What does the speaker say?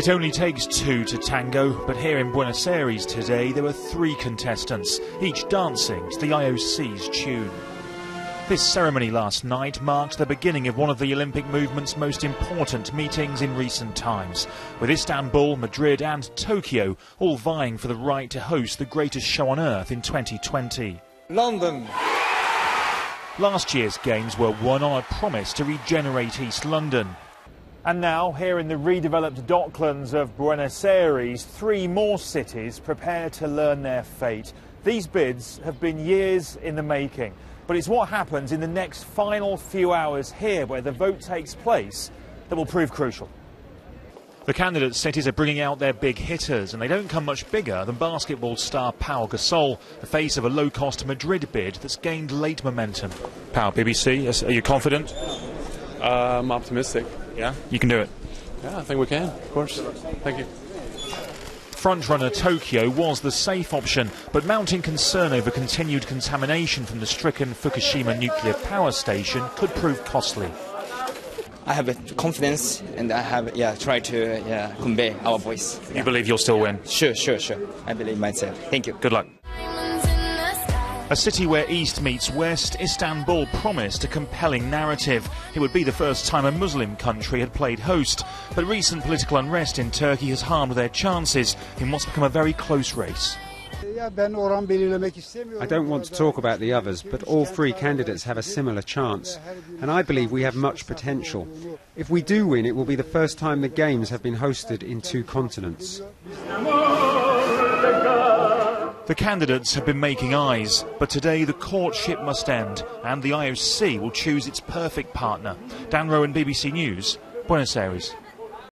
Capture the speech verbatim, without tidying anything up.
It only takes two to tango, but here in Buenos Aires today there were three contestants, each dancing to the I O C's tune. This ceremony last night marked the beginning of one of the Olympic movement's most important meetings in recent times, with Istanbul, Madrid and Tokyo all vying for the right to host the greatest show on earth in twenty twenty. London! Last year's games were won on a promise to regenerate East London. And now, here in the redeveloped Docklands of Buenos Aires, three more cities prepare to learn their fate. These bids have been years in the making, but it's what happens in the next final few hours here, where the vote takes place, that will prove crucial. The candidate cities are bringing out their big hitters, and they don't come much bigger than basketball star Pau Gasol, the face of a low-cost Madrid bid that's gained late momentum. Pau, B B C, are you confident? Uh, I'm optimistic. Yeah? You can do it? Yeah, I think we can, of course. Thank you. Frontrunner Tokyo was the safe option, but mounting concern over continued contamination from the stricken Fukushima nuclear power station could prove costly. I have a confidence, and I have yeah tried to yeah, convey our voice. You yeah. believe you'll still yeah. win? Sure, sure, sure. I believe myself. Thank you. Good luck. A city where East meets West, Istanbul promised a compelling narrative. It would be the first time a Muslim country had played host, but recent political unrest in Turkey has harmed their chances in what's become a very close race. I don't want to talk about the others, but all three candidates have a similar chance, and I believe we have much potential. If we do win, it will be the first time the Games have been hosted in two continents. The candidates have been making eyes, but today the courtship must end, and the I O C will choose its perfect partner. Dan Rowan, B B C News, Buenos Aires.